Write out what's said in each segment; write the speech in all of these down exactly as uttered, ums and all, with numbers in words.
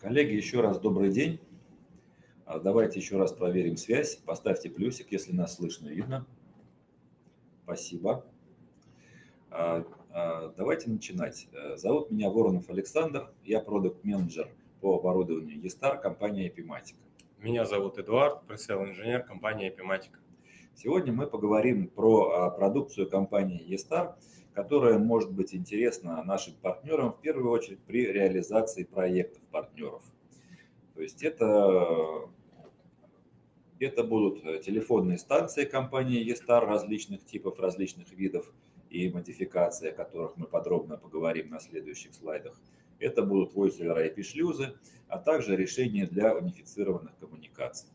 Коллеги, еще раз добрый день. Давайте еще раз проверим связь. Поставьте плюсик, если нас слышно и видно. Спасибо. Давайте начинать. Зовут меня Воронов Александр. Я продакт-менеджер по оборудованию Yeastar, компания IPmatika. Меня зовут Эдуард, пресейл-инженер компании IPmatika. Сегодня мы поговорим про продукцию компании Yeastar, которая может быть интересна нашим партнерам, в первую очередь при реализации проектов партнеров. То есть это, это будут телефонные станции компании Yeastar различных типов, различных видов и модификаций, о которых мы подробно поговорим на следующих слайдах. Это будут voice over ай пи-шлюзы, а также решения для унифицированных коммуникаций.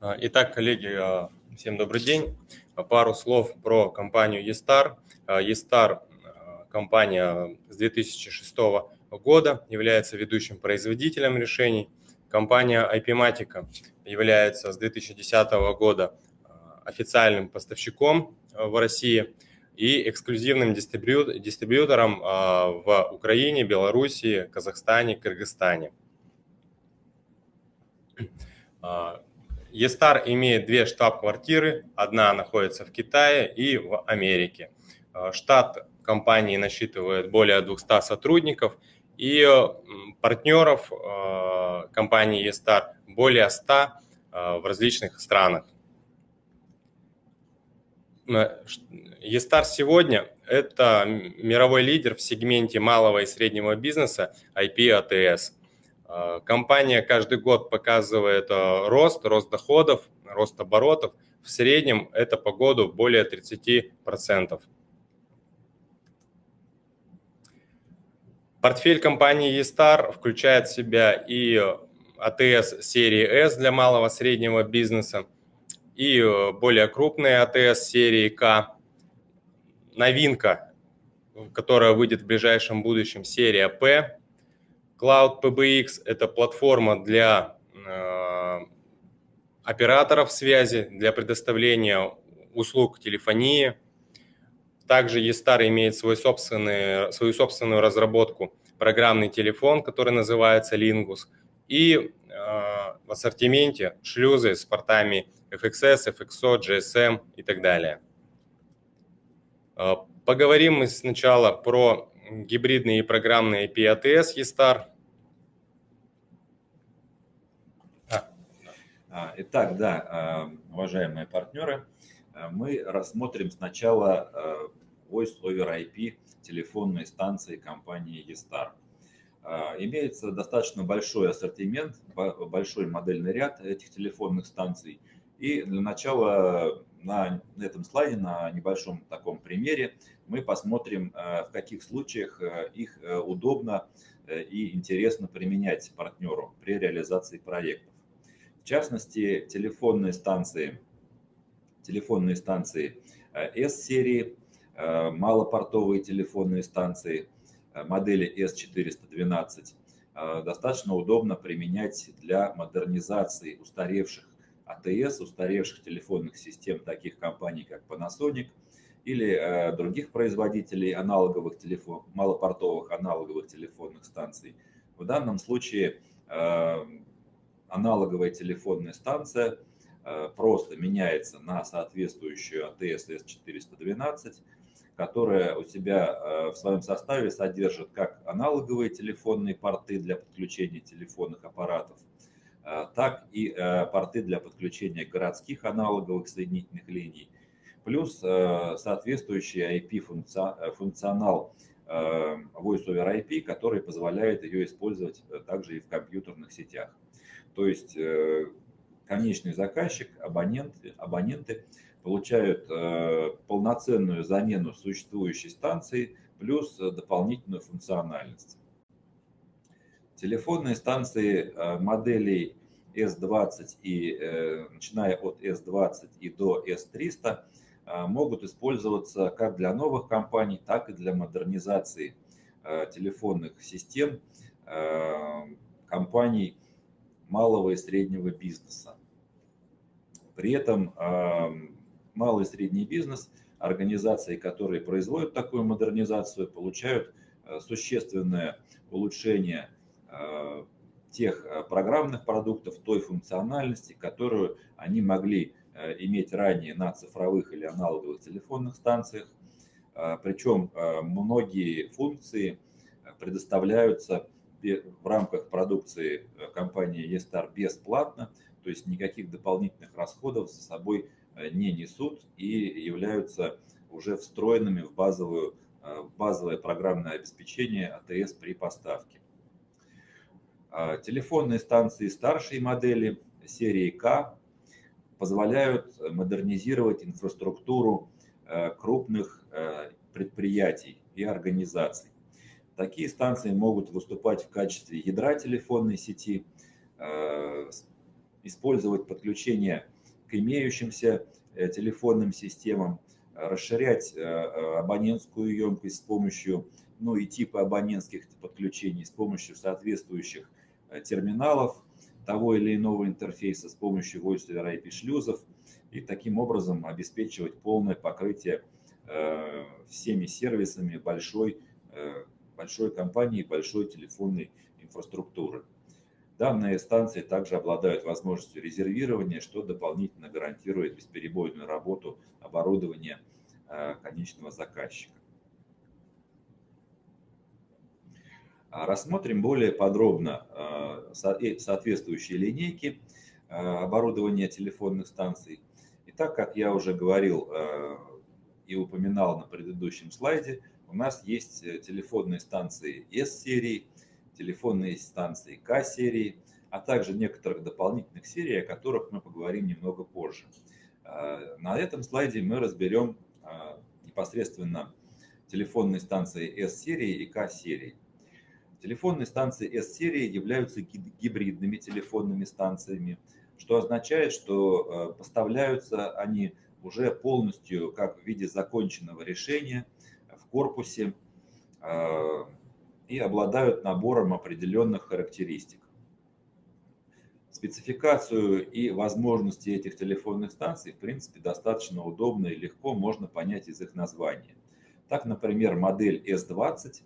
Итак, коллеги, всем добрый день. Пару слов про компанию Yeastar. Yeastar – компания с две тысячи шестого года, является ведущим производителем решений. Компания IPmatika является с две тысячи десятого года официальным поставщиком в России и эксклюзивным дистрибью... дистрибьютором в Украине, Белоруссии, Казахстане, Кыргызстане. Yeastar имеет две штаб-квартиры, одна находится в Китае и в Америке. Штат компании насчитывает более двухсот сотрудников и партнеров компании Yeastar более ста в различных странах. Yeastar сегодня – это мировой лидер в сегменте малого и среднего бизнеса ай пи-АТС. Компания каждый год показывает рост, рост доходов, рост оборотов. В среднем это по году более тридцати процентов. Портфель компании Yeastar включает в себя и АТС серии S для малого и среднего бизнеса, и более крупные АТС серии К. Новинка, которая выйдет в ближайшем будущем, серия P. Cloud пи би экс – это платформа для э, операторов связи, для предоставления услуг телефонии. Также Yeastar имеет свой собственный, свою собственную разработку, программный телефон, который называется Lingus. И э, в ассортименте шлюзы с портами эф икс эс, эф икс о, джи эс эм и так далее. Э, поговорим мы сначала про гибридные и программные ай пи-АТС Yeastar. Итак, да, уважаемые партнеры, мы рассмотрим сначала Voice over ай пи телефонной станции компании Yeastar. Имеется достаточно большой ассортимент, большой модельный ряд этих телефонных станций. И для начала на этом слайде, на небольшом таком примере, мы посмотрим, в каких случаях их удобно и интересно применять партнеру при реализации проектов. В частности, телефонные станции, телефонные станции S-серии, малопортовые телефонные станции модели эс четыреста двенадцать достаточно удобно применять для модернизации устаревших АТС, устаревших телефонных систем таких компаний, как Panasonic или э, других производителей аналоговых телефон, малопортовых аналоговых телефонных станций. В данном случае э, аналоговая телефонная станция э, просто меняется на соответствующую АТС эс четыреста двенадцать, которая у себя э, в своем составе содержит как аналоговые телефонные порты для подключения телефонных аппаратов, так и порты для подключения городских аналоговых соединительных линий, плюс соответствующий ай пи-функционал Voice over ай пи, который позволяет ее использовать также и в компьютерных сетях. То есть конечный заказчик, абонент, абоненты получают полноценную замену существующей станции плюс дополнительную функциональность. Телефонные станции моделей эс двадцать, и начиная от эс двадцать и до эс триста, могут использоваться как для новых компаний, так и для модернизации телефонных систем компаний малого и среднего бизнеса. При этом малый и средний бизнес, организации, которые производят такую модернизацию, получают существенное улучшение тех программных продуктов, той функциональности, которую они могли иметь ранее на цифровых или аналоговых телефонных станциях. Причем многие функции предоставляются в рамках продукции компании Yeastar бесплатно, то есть никаких дополнительных расходов за собой не несут и являются уже встроенными в, базовую, в базовое программное обеспечение АТС при поставке. Телефонные станции старшей модели серии К позволяют модернизировать инфраструктуру крупных предприятий и организаций. Такие станции могут выступать в качестве ядра телефонной сети, использовать подключение к имеющимся телефонным системам, расширять абонентскую емкость с помощью, ну и типы абонентских подключений, с помощью соответствующих терминалов того или иного интерфейса, с помощью voice over ай пи шлюзов, и таким образом обеспечивать полное покрытие всеми сервисами большой, большой компании, большой телефонной инфраструктуры. Данные станции также обладают возможностью резервирования, что дополнительно гарантирует бесперебойную работу оборудования конечного заказчика. Рассмотрим более подробно соответствующие линейки оборудования телефонных станций. И так как я уже говорил и упоминал на предыдущем слайде, у нас есть телефонные станции эс-серии, телефонные станции К-серии, а также некоторых дополнительных серий, о которых мы поговорим немного позже. На этом слайде мы разберем непосредственно телефонные станции эс-серии и К-серии. Телефонные станции эс-серии являются гибридными телефонными станциями, что означает, что поставляются они уже полностью как в виде законченного решения в корпусе, и обладают набором определенных характеристик. Спецификацию и возможности этих телефонных станций, в принципе, достаточно удобно и легко можно понять из их названия. Так, например, модель эс двадцать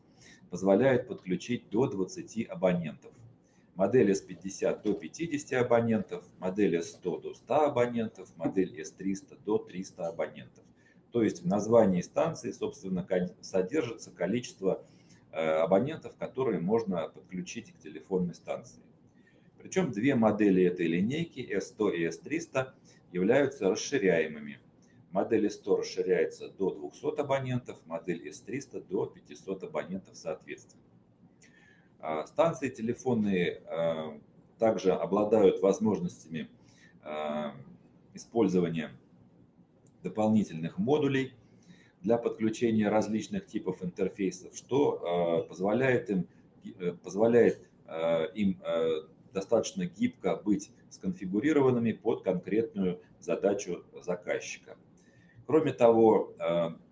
позволяет подключить до двадцати абонентов, модель эс пятьдесят до пятидесяти абонентов, модель эс сто до ста абонентов, модель эс триста до трёхсот абонентов. То есть в названии станции, собственно, содержится количество абонентов, которые можно подключить к телефонной станции. Причем две модели этой линейки, эс сто и эс триста, являются расширяемыми. Модель эс сто расширяется до двухсот абонентов, модель эс триста до пятисот абонентов соответственно. Станции телефонные также обладают возможностями использования дополнительных модулей для подключения различных типов интерфейсов, что позволяет им, позволяет им достаточно гибко быть сконфигурированными под конкретную задачу заказчика. Кроме того,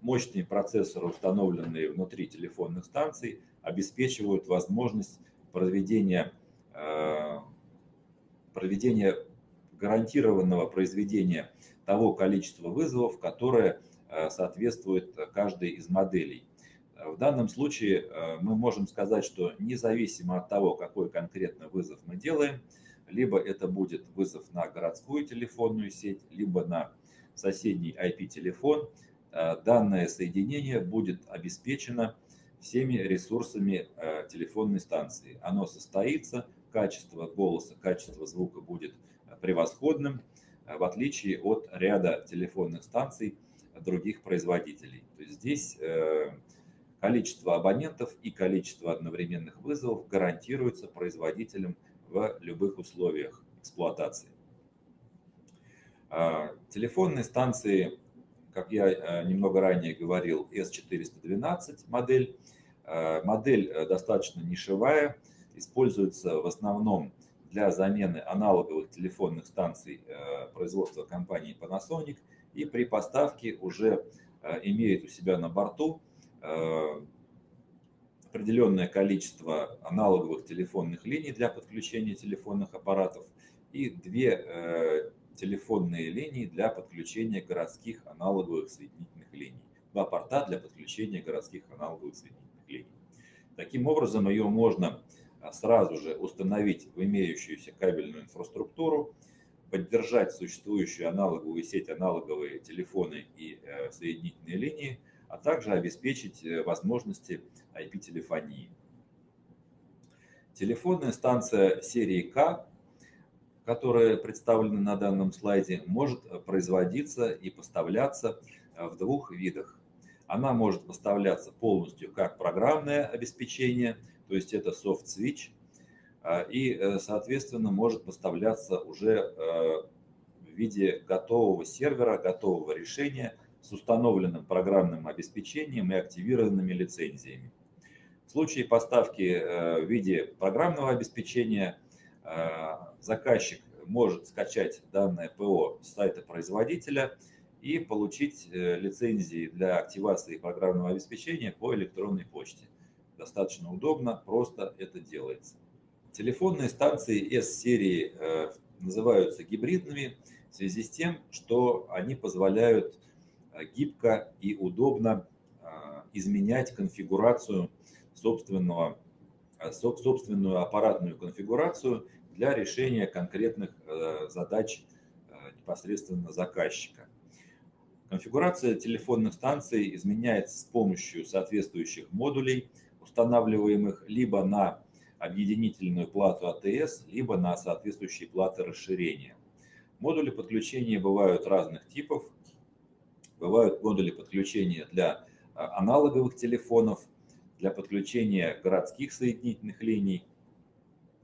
мощные процессоры, установленные внутри телефонных станций, обеспечивают возможность проведения, проведения гарантированного произведения того количества вызовов, которое соответствует каждой из моделей. В данном случае мы можем сказать, что независимо от того, какой конкретно вызов мы делаем, либо это будет вызов на городскую телефонную сеть, либо на соседний ай пи-телефон, данное соединение будет обеспечено всеми ресурсами телефонной станции. Оно состоится, качество голоса, качество звука будет превосходным, в отличие от ряда телефонных станций других производителей. То есть здесь количество абонентов и количество одновременных вызовов гарантируется производителем в любых условиях эксплуатации. Телефонные станции, как я немного ранее говорил, эс четыреста двенадцать модель. Модель достаточно нишевая, используется в основном для замены аналоговых телефонных станций производства компании Panasonic. И при поставке уже имеет у себя на борту определенное количество аналоговых телефонных линий для подключения телефонных аппаратов и две телефонные линии для подключения городских аналоговых соединительных линий. Два порта для подключения городских аналоговых соединительных линий. Таким образом, ее можно сразу же установить в имеющуюся кабельную инфраструктуру, поддержать существующую аналоговую сеть, аналоговые телефоны и соединительные линии, а также обеспечить возможности ай пи-телефонии. Телефонная станция серии К, которая представлена на данном слайде, может производиться и поставляться в двух видах. Она может поставляться полностью как программное обеспечение, то есть это софт-свич, и, соответственно, может поставляться уже в виде готового сервера, готового решения с установленным программным обеспечением и активированными лицензиями. В случае поставки в виде программного обеспечения заказчик может скачать данное ПО с сайта производителя и получить лицензии для активации программного обеспечения по электронной почте. Достаточно удобно, просто это делается. Телефонные станции эс-серии называются гибридными в связи с тем, что они позволяют гибко и удобно изменять конфигурацию собственного, собственную аппаратную конфигурацию для решения конкретных задач непосредственно заказчика. Конфигурация телефонных станций изменяется с помощью соответствующих модулей, устанавливаемых либо на объединительную плату АТС, либо на соответствующие платы расширения. Модули подключения бывают разных типов. Бывают модули подключения для аналоговых телефонов, для подключения городских соединительных линий.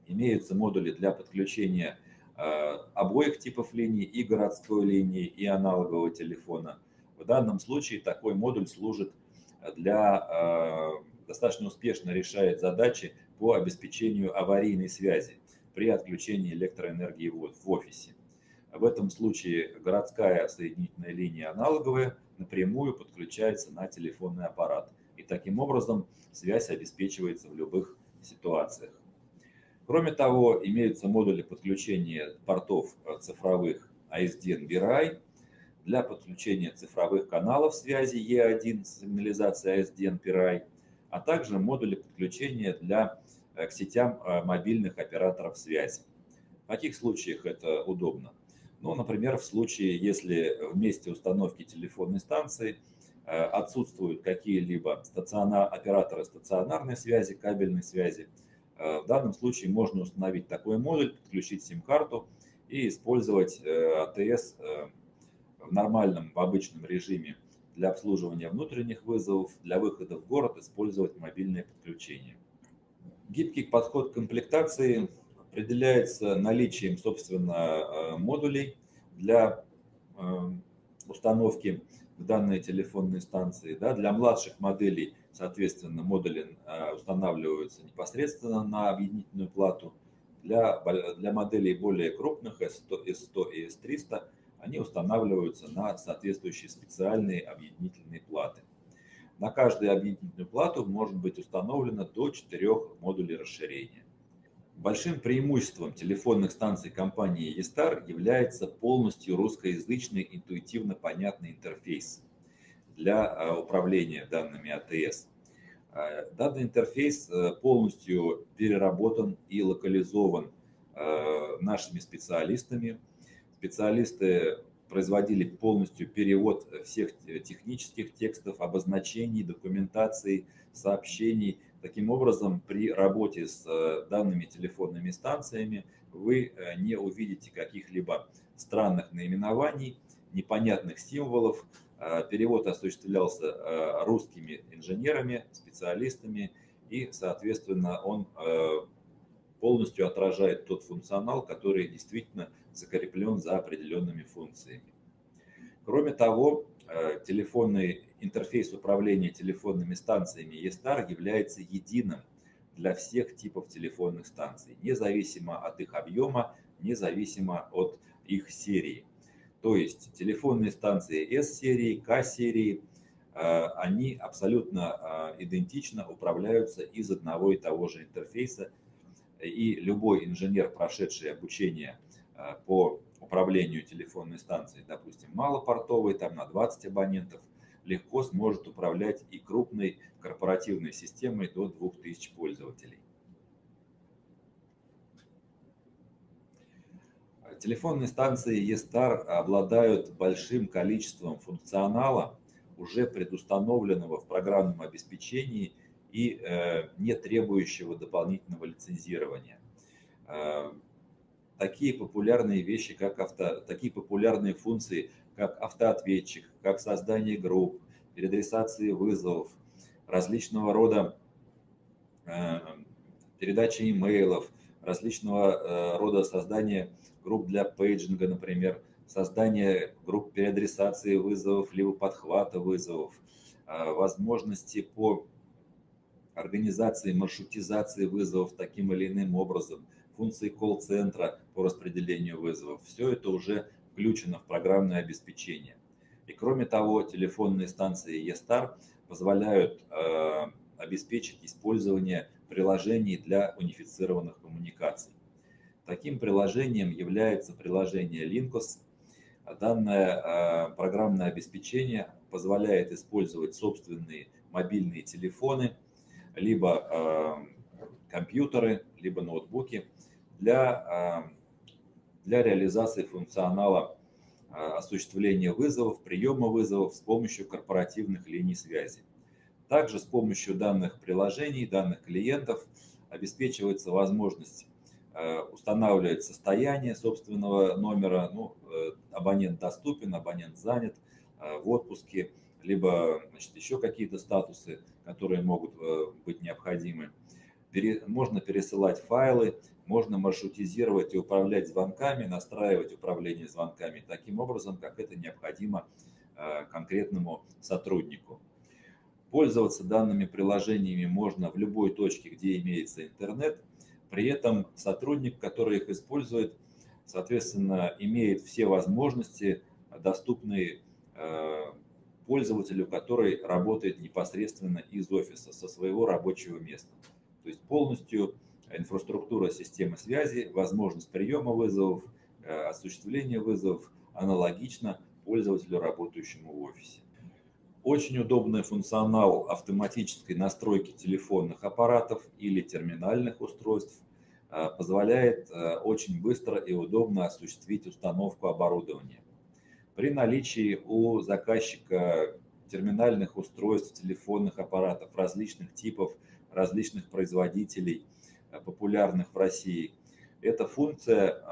Имеются модули для подключения обоих типов линий, и городской линии, и аналогового телефона. В данном случае такой модуль служит для, достаточно успешно решает задачи по обеспечению аварийной связи при отключении электроэнергии в офисе. В этом случае городская соединительная линия аналоговая напрямую подключается на телефонный аппарат. И таким образом связь обеспечивается в любых ситуациях. Кроме того, имеются модули подключения портов цифровых ай эс ди эн-би ар ай для подключения цифровых каналов связи и один с сигнализацией ай эс ди эн-би ар ай, а также модули подключения для, к сетям мобильных операторов связи. В каких случаях это удобно? Ну, например, в случае, если в месте установки телефонной станции отсутствуют какие-либо стационар, операторы стационарной связи, кабельной связи, в данном случае можно установить такой модуль, подключить сим-карту и использовать АТС в нормальном, в обычном режиме для обслуживания внутренних вызовов, для выхода в город использовать мобильное подключение. Гибкий подход к комплектации определяется наличием, собственно, модулей для установки в данные телефонные станции. Да, для младших моделей, соответственно, модули устанавливаются непосредственно на объединительную плату. Для, для моделей более крупных, эс сто и эс триста, они устанавливаются на соответствующие специальные объединительные платы. На каждую объединительную плату может быть установлено до четырёх модулей расширения. Большим преимуществом телефонных станций компании Yeastar является полностью русскоязычный, интуитивно понятный интерфейс для управления данными АТС. Данный интерфейс полностью переработан и локализован нашими специалистами. Специалисты производили полностью перевод всех технических текстов, обозначений, документации, сообщений. Таким образом, при работе с данными телефонными станциями вы не увидите каких-либо странных наименований, непонятных символов. Перевод осуществлялся русскими инженерами, специалистами, и, соответственно, он полностью отражает тот функционал, который действительно закреплен за определенными функциями. Кроме того, телефонный интерфейс управления телефонными станциями Yeastar является единым для всех типов телефонных станций, независимо от их объема, независимо от их серии. То есть телефонные станции эс-серии, ка-серии, они абсолютно идентично управляются из одного и того же интерфейса, и любой инженер, прошедший обучение по управлению телефонной станцией, допустим, малопортовой, там на двадцать абонентов, легко сможет управлять и крупной корпоративной системой до двух тысяч пользователей. Телефонные станции Yeastar обладают большим количеством функционала, уже предустановленного в программном обеспечении и э, не требующего дополнительного лицензирования. Э, такие популярные вещи, как авто, такие популярные функции, как автоответчик, как создание групп, переадресации вызовов, различного рода э, передачи имейлов, различного э, рода создание групп для пейджинга, например, создание групп переадресации вызовов, либо подхвата вызовов, э, возможности по организации, маршрутизации вызовов таким или иным образом, функции колл-центра по распределению вызовов. Все это уже включено в программное обеспечение. И кроме того, телефонные станции Yeastar позволяют э, обеспечить использование приложений для унифицированных коммуникаций. Таким приложением является приложение Linkus. Данное э, программное обеспечение позволяет использовать собственные мобильные телефоны, либо э, компьютеры, либо ноутбуки для, э, для реализации функционала э, осуществления вызовов, приема вызовов с помощью корпоративных линий связи. Также с помощью данных приложений, данных клиентов обеспечивается возможность э, устанавливать состояние собственного номера. Ну, э, абонент доступен, абонент занят, э, в отпуске, либо, значит, еще какие-то статусы, которые могут быть необходимы. Пере, можно пересылать файлы, можно маршрутизировать и управлять звонками, настраивать управление звонками таким образом, как это необходимо конкретному сотруднику. Пользоваться данными приложениями можно в любой точке, где имеется интернет. При этом сотрудник, который их использует, соответственно, имеет все возможности, доступные пользователю, который работает непосредственно из офиса, со своего рабочего места. То есть полностью инфраструктура системы связи, возможность приема вызовов, осуществления вызовов аналогично пользователю, работающему в офисе. Очень удобный функционал автоматической настройки телефонных аппаратов или терминальных устройств позволяет очень быстро и удобно осуществить установку оборудования. При наличии у заказчика терминальных устройств, телефонных аппаратов различных типов, различных производителей, популярных в России, эта функция,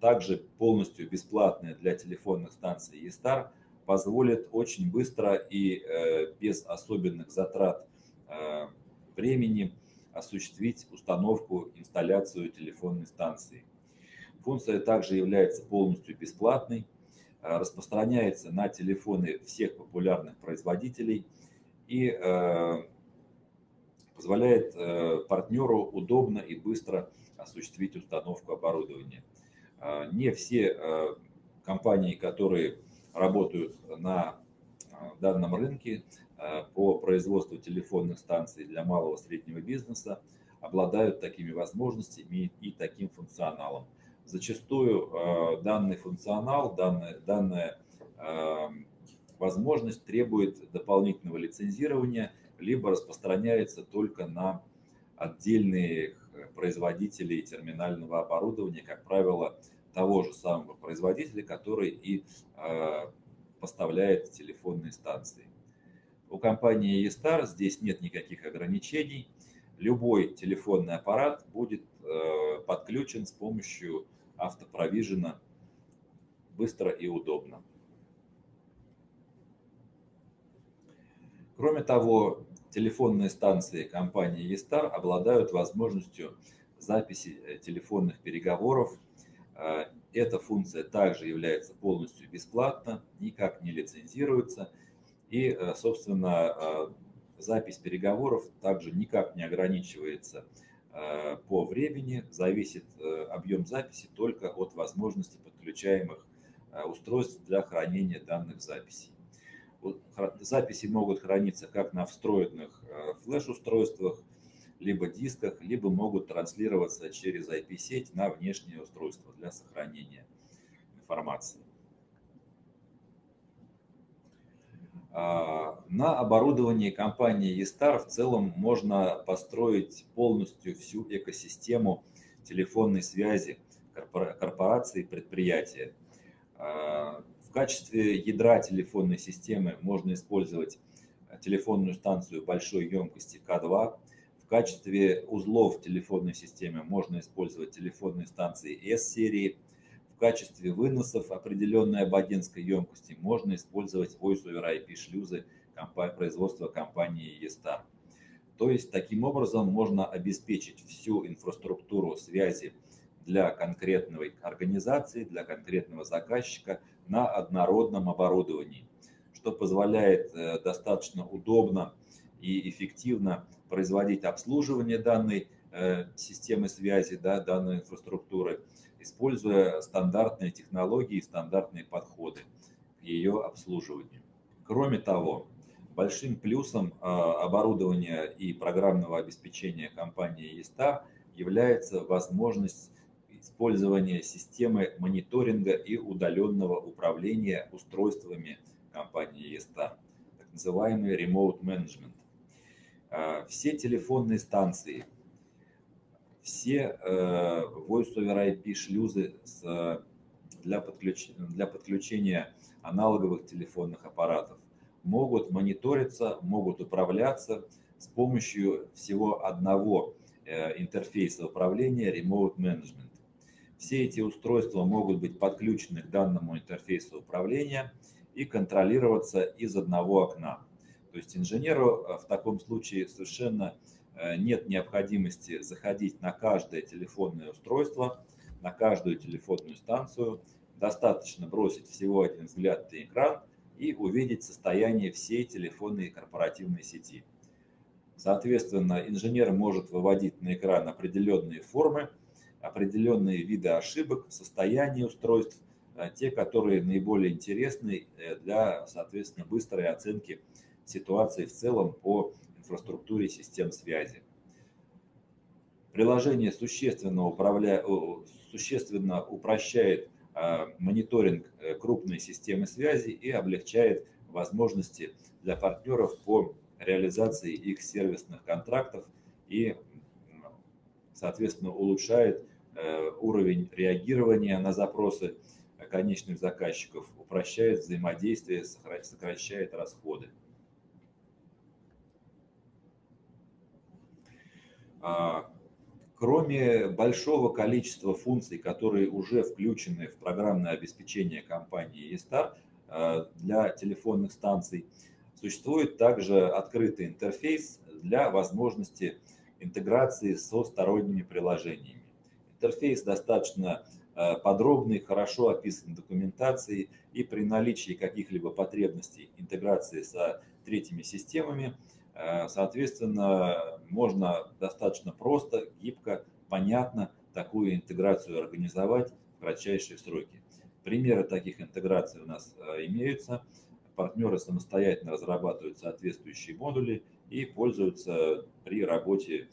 также полностью бесплатная для телефонных станций Yeastar, позволит очень быстро и без особенных затрат времени осуществить установку, инсталляцию телефонной станции. Функция также является полностью бесплатной, распространяется на телефоны всех популярных производителей и э, позволяет э, партнеру удобно и быстро осуществить установку оборудования. Э, не все э, компании, которые работают на данном рынке э, по производству телефонных станций для малого и среднего бизнеса, обладают такими возможностями и таким функционалом. Зачастую э, данный функционал, данная, данная э, возможность требует дополнительного лицензирования, либо распространяется только на отдельные производители терминального оборудования, как правило, того же самого производителя, который и э, поставляет телефонные станции. У компании Yeastar здесь нет никаких ограничений. Любой телефонный аппарат будет э, подключен с помощью автопровижена быстро и удобно. Кроме того, телефонные станции компании Yeastar обладают возможностью записи телефонных переговоров. Эта функция также является полностью бесплатна, никак не лицензируется. И, собственно, запись переговоров также никак не ограничивается по времени, зависит объем записи только от возможности подключаемых устройств для хранения данных записей. Записи могут храниться как на встроенных флеш-устройствах, либо дисках, либо могут транслироваться через ай пи-сеть на внешние устройства для сохранения информации. На оборудовании компании Yeastar в целом можно построить полностью всю экосистему телефонной связи, корпорации, предприятия. В качестве ядра телефонной системы можно использовать телефонную станцию большой емкости ка два. В качестве узлов телефонной системы можно использовать телефонные станции эс серии. В качестве выносов определенной абонентской емкости можно использовать войс овер ай пи шлюзы производства компании Yeastar. То есть таким образом можно обеспечить всю инфраструктуру связи для конкретной организации, для конкретного заказчика на однородном оборудовании, что позволяет достаточно удобно и эффективно производить обслуживание данной системы связи, да, данной инфраструктуры, используя стандартные технологии и стандартные подходы к ее обслуживанию. Кроме того, большим плюсом оборудования и программного обеспечения компании Yeastar является возможность использования системы мониторинга и удаленного управления устройствами компании Yeastar, так называемый ремоут менеджмент. Все телефонные станции, все войс овер ай пи шлюзы для подключения аналоговых телефонных аппаратов могут мониториться, могут управляться с помощью всего одного интерфейса управления ремоут менеджмент. Все эти устройства могут быть подключены к данному интерфейсу управления и контролироваться из одного окна. То есть инженеру в таком случае совершенно нет необходимости заходить на каждое телефонное устройство, на каждую телефонную станцию. Достаточно бросить всего один взгляд на экран и увидеть состояние всей телефонной и корпоративной сети. Соответственно, инженер может выводить на экран определенные формы, определенные виды ошибок, состояние устройств, те, которые наиболее интересны для, соответственно, быстрой оценки ситуации в целом по инфраструктуре систем связи. Приложение существенно, управля... существенно упрощает мониторинг крупной системы связи и облегчает возможности для партнеров по реализации их сервисных контрактов и, соответственно, улучшает уровень реагирования на запросы конечных заказчиков, упрощает взаимодействие, сокращает расходы. Кроме большого количества функций, которые уже включены в программное обеспечение компании Yeastar для телефонных станций, существует также открытый интерфейс для возможности интеграции со сторонними приложениями. Интерфейс достаточно подробный, хорошо описан в документации, и при наличии каких-либо потребностей интеграции со третьими системами, соответственно, можно достаточно просто, гибко, понятно такую интеграцию организовать в кратчайшие сроки. Примеры таких интеграций у нас имеются. Партнеры самостоятельно разрабатывают соответствующие модули и пользуются при работе,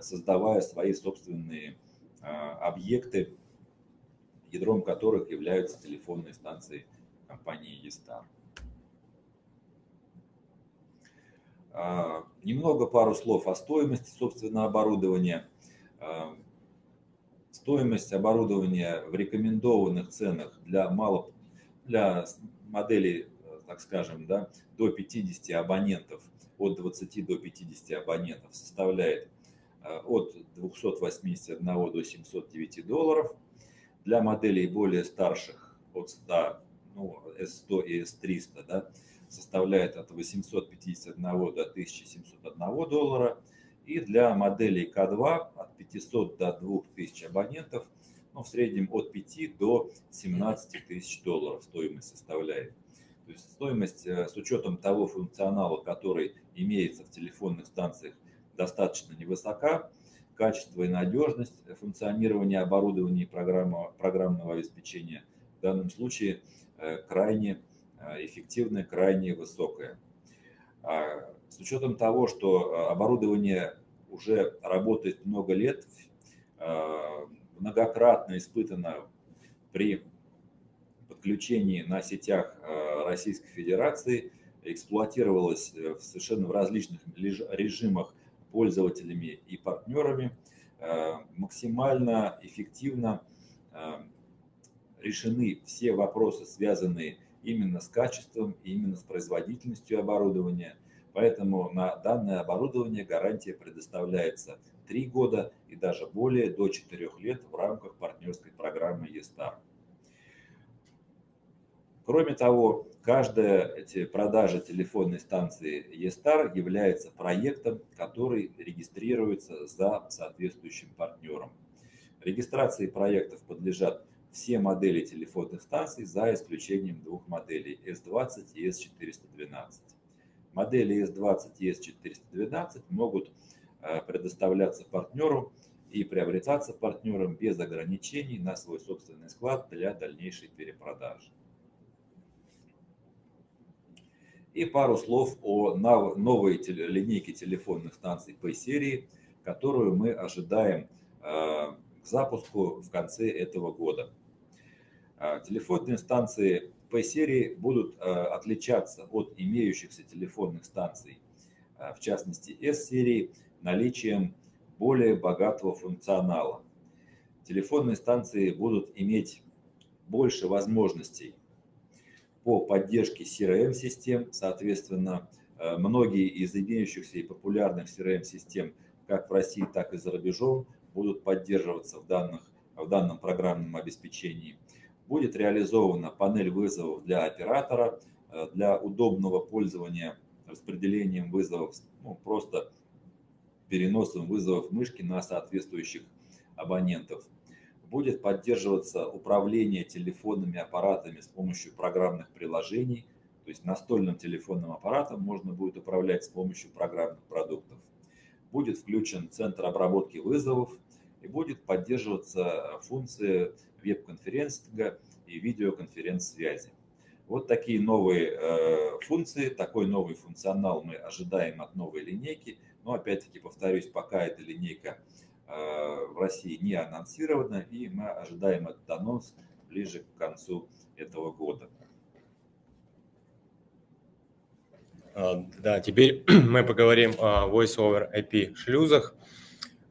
создавая свои собственные объекты, ядром которых являются телефонные станции компании Yeastar. Немного пару слов о стоимости, собственно, оборудования. Стоимость оборудования в рекомендованных ценах для, мало, для моделей, так скажем, да, до пятидесяти абонентов, от двадцати до пятидесяти абонентов составляет от двухсот восьмидесяти одного до семисот девяти долларов. Для моделей более старших, от ста, ну, эс сто и эс триста, да, составляет от восьмисот пятидесяти одного до тысячи семисот одного доллара, и для моделей ка два от пятисот до двух тысяч абонентов, ну, в среднем от пяти до семнадцати тысяч долларов стоимость составляет. То есть стоимость с учетом того функционала, который имеется в телефонных станциях, достаточно невысока. Качество и надежность функционирования оборудования и программного обеспечения в данном случае крайне эффективное, крайне высокое. С учетом того, что оборудование уже работает много лет, многократно испытано при подключении на сетях Российской Федерации, эксплуатировалось совершенно в различных режимах пользователями и партнерами, максимально эффективно решены все вопросы, связанные именно с качеством, именно с производительностью оборудования. Поэтому на данное оборудование гарантия предоставляется три года и даже более, до четырёх лет в рамках партнерской программы Yeastar. Кроме того, каждая продажа телефонной станции Yeastar является проектом, который регистрируется за соответствующим партнером. Регистрации проектов подлежат все модели телефонных станций за исключением двух моделей эс двадцать и эс четыреста двенадцать. Модели эс двадцать и эс четыреста двенадцать могут предоставляться партнеру и приобретаться партнером без ограничений на свой собственный склад для дальнейшей перепродажи. И пару слов о новой линейке телефонных станций P-серии, которую мы ожидаем к запуску в конце этого года. Телефонные станции P-серии будут отличаться от имеющихся телефонных станций, в частности S-серии, наличием более богатого функционала. Телефонные станции будут иметь больше возможностей по поддержке си эр эм-систем. Соответственно, многие из имеющихся и популярных си эр эм-систем как в России, так и за рубежом будут поддерживаться в, данных, в данном программном обеспечении. Будет реализована панель вызовов для оператора, для удобного пользования распределением вызовов, ну, просто переносом вызовов мышки на соответствующих абонентов. Будет поддерживаться управление телефонными аппаратами с помощью программных приложений, то есть настольным телефонным аппаратом можно будет управлять с помощью программных продуктов. Будет включен центр обработки вызовов и будет поддерживаться функция веб-конференсинга и видеоконференц-связи. Вот такие новые функции, такой новый функционал мы ожидаем от новой линейки. Но опять-таки повторюсь, пока эта линейка в России не анонсировано, и мы ожидаем этот анонс ближе к концу этого года. Да, теперь мы поговорим о войс овер ай пи шлюзах.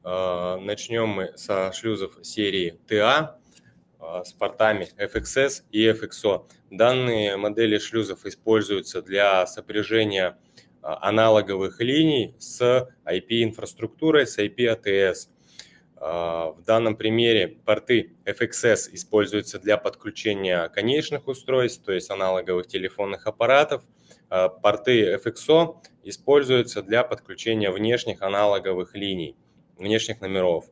Начнем мы со шлюзов серии ти эй с портами эф икс эс и эф икс о. Данные модели шлюзов используются для сопряжения аналоговых линий с ай пи-инфраструктурой, с ай пи эй ти эс. В данном примере порты эф икс эс используются для подключения конечных устройств, то есть аналоговых телефонных аппаратов. Порты эф икс о используются для подключения внешних аналоговых линий, внешних номеров.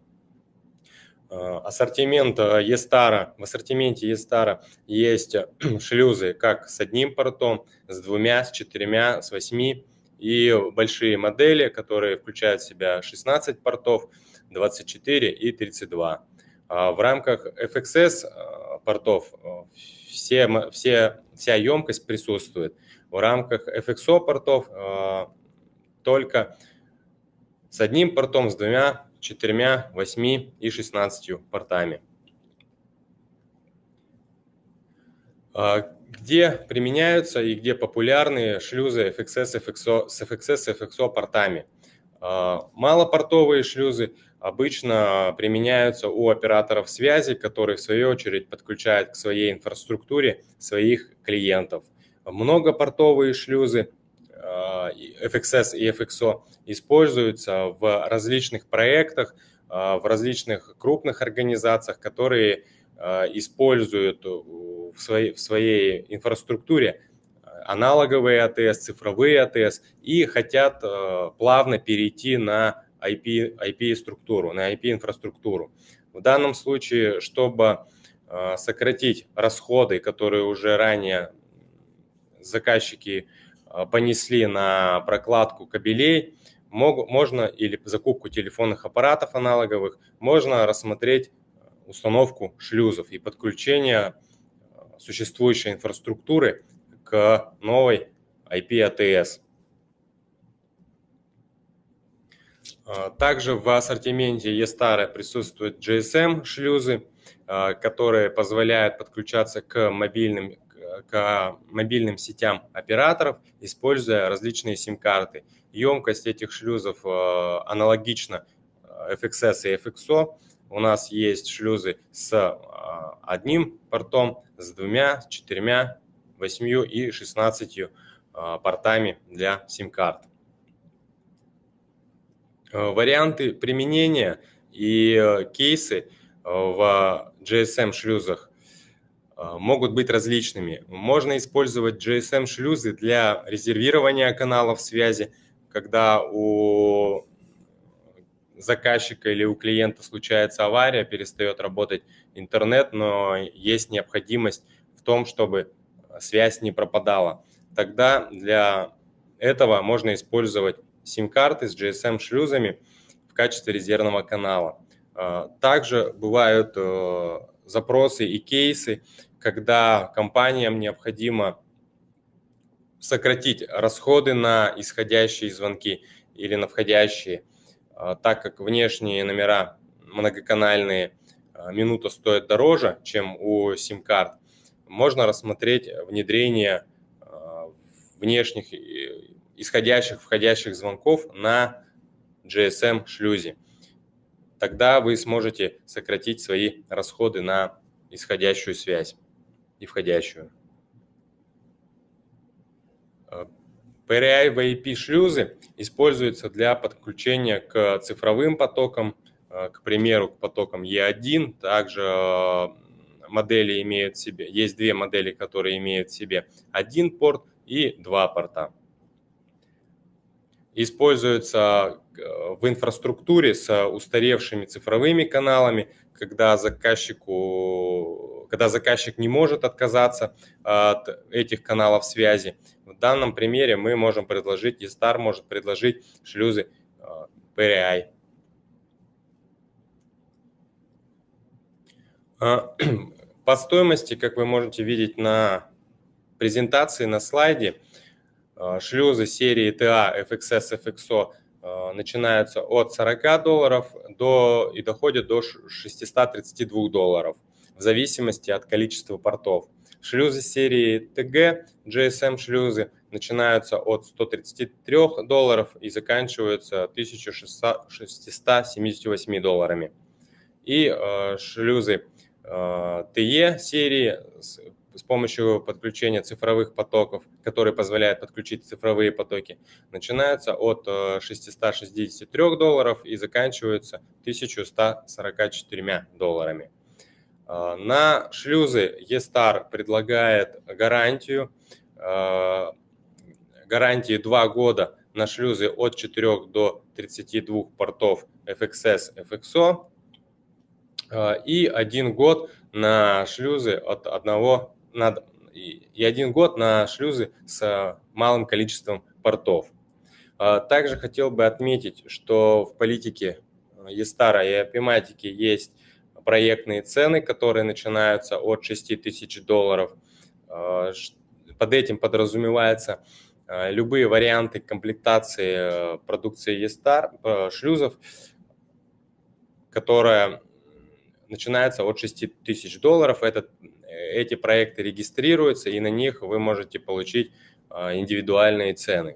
Ассортимент Yeastar. В ассортименте Yeastar есть шлюзы как с одним портом, с двумя, с четырьмя, с восьми. И большие модели, которые включают в себя шестнадцать портов, двадцать четыре и тридцать два. В рамках эф икс эс портов все, все, вся емкость присутствует. В рамках эф икс о портов только с одним портом, с двумя, четырьмя, восьми и шестнадцатью портами. Где применяются и где популярны шлюзы эф икс эс, эф икс о, с эф икс эс, эф икс о портами. Малопортовые шлюзы обычно применяются у операторов связи, которые в свою очередь подключают к своей инфраструктуре своих клиентов. Многопортовые шлюзы эф икс эс и эф икс о используются в различных проектах, в различных крупных организациях, которые используют в своей, в своей инфраструктуре аналоговые эй ти эс, цифровые эй ти эс и хотят плавно перейти на ай пи-структуру, на ай пи-инфраструктуру. В данном случае, чтобы сократить расходы, которые уже ранее заказчики понесли на прокладку кабелей, можно или закупку телефонных аппаратов аналоговых, можно рассмотреть установку шлюзов и подключение существующей инфраструктуры к новой ай пи эй ти эс. Также в ассортименте Yeastar присутствуют джи эс эм-шлюзы, которые позволяют подключаться к мобильным, к мобильным сетям операторов, используя различные сим-карты. Емкость этих шлюзов аналогична эф икс эс и эф икс о. у нас есть шлюзы с одним портом, с двумя, с четырьмя, восьмью и шестнадцатью портами для сим-карт. Варианты применения и кейсы в джи эс эм-шлюзах могут быть различными. Можно использовать джи эс эм-шлюзы для резервирования каналов связи, когда у заказчика или у клиента случается авария, перестает работать интернет, но есть необходимость в том, чтобы связь не пропадала. Тогда для этого можно использовать сим-карты с джи эс эм-шлюзами в качестве резервного канала. Также бывают запросы и кейсы, когда компаниям необходимо сократить расходы на исходящие звонки или на входящие, так как внешние номера многоканальные минута стоит дороже, чем у сим-карт. Можно рассмотреть внедрение внешних исходящих, входящих звонков на джи эс эм-шлюзе. Тогда вы сможете сократить свои расходы на исходящую связь и входящую. пи ар ай ви ай пи-шлюзы используются для подключения к цифровым потокам, к примеру, к потокам и один. Также модели имеют в себе, есть две модели, которые имеют в себе один порт и два порта. Используются в инфраструктуре с устаревшими цифровыми каналами, когда, заказчику, когда заказчик не может отказаться от этих каналов связи. В данном примере мы можем предложить, Yeastar может предложить шлюзы пи ар ай. По стоимости, как вы можете видеть на презентации, на слайде, шлюзы серии ти эй, эф икс эс, эф икс о начинаются от сорока долларов до, и доходят до шестисот тридцати двух долларов, в зависимости от количества портов. Шлюзы серии ти джи, джи эс эм-шлюзы, начинаются от ста тридцати трёх долларов и заканчиваются тысячей шестистами семьюдесятью восьмью долларами. И шлюзы ти и серии с помощью подключения цифровых потоков, которые позволяют подключить цифровые потоки, начинаются от шестисот шестидесяти трёх долларов и заканчиваются тысячей ста сорока четырьмя долларами. На шлюзы Yeastar предлагает гарантию, гарантии два года на шлюзы от четырёх до тридцати двух портов эф икс эс, эф икс о и один год на шлюзы от одного Над, и один год на шлюзы с малым количеством портов. Также хотел бы отметить, что в политике Yeastar и IPmatika есть проектные цены, которые начинаются от шести тысяч долларов. Под этим подразумеваются любые варианты комплектации продукции Yeastar, шлюзов, которая начинается от шести тысяч долларов. Этот Эти проекты регистрируются, и на них вы можете получить индивидуальные цены.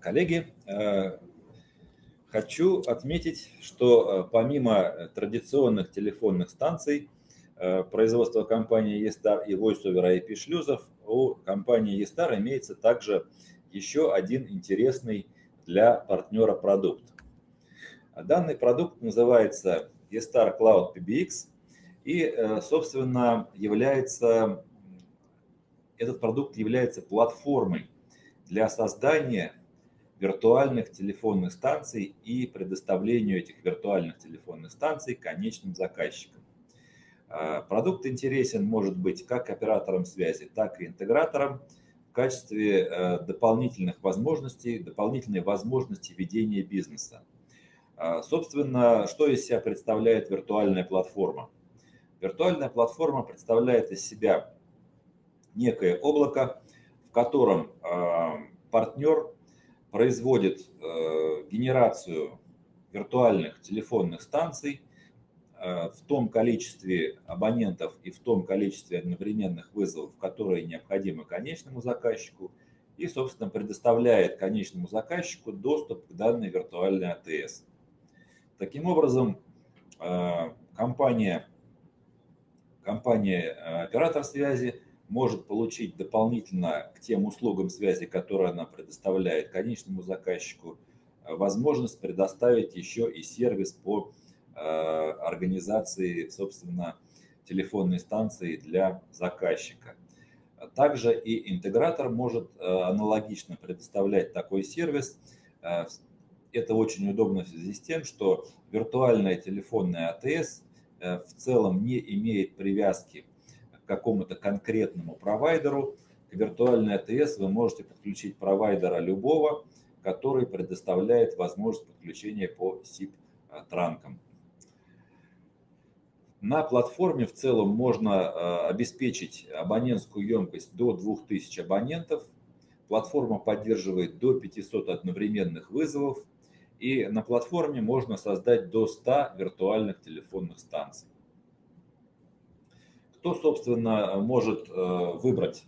Коллеги, хочу отметить, что помимо традиционных телефонных станций, производства компании Yeastar и voice-over ай пи шлюзов, у компании Yeastar имеется также еще один интересный для партнера продукт. Данный продукт называется Yeastar Cloud пи би экс и, собственно, является, этот продукт является платформой для создания виртуальных телефонных станций и предоставлению этих виртуальных телефонных станций конечным заказчикам. Продукт интересен может быть как операторам связи, так и интеграторам в качестве дополнительных возможностей, дополнительной возможности ведения бизнеса. Собственно, что из себя представляет виртуальная платформа? Виртуальная платформа представляет из себя некое облако, в котором партнер производит генерацию виртуальных телефонных станций в том количестве абонентов и в том количестве одновременных вызовов, которые необходимы конечному заказчику, и, собственно, предоставляет конечному заказчику доступ к данной виртуальной АТС. Таким образом, компания, компания оператор связи может получить дополнительно к тем услугам связи, которые она предоставляет конечному заказчику, возможность предоставить еще и сервис по организации, собственно, телефонной станции для заказчика. Также и интегратор может аналогично предоставлять такой сервис. Это очень удобно в связи с тем, что виртуальная телефонная АТС в целом не имеет привязки к какому-то конкретному провайдеру. К виртуальной АТС вы можете подключить провайдера любого, который предоставляет возможность подключения по сип-транкам. На платформе в целом можно обеспечить абонентскую емкость до двух тысяч абонентов. Платформа поддерживает до пятисот одновременных вызовов. И на платформе можно создать до ста виртуальных телефонных станций. Кто, собственно, может выбрать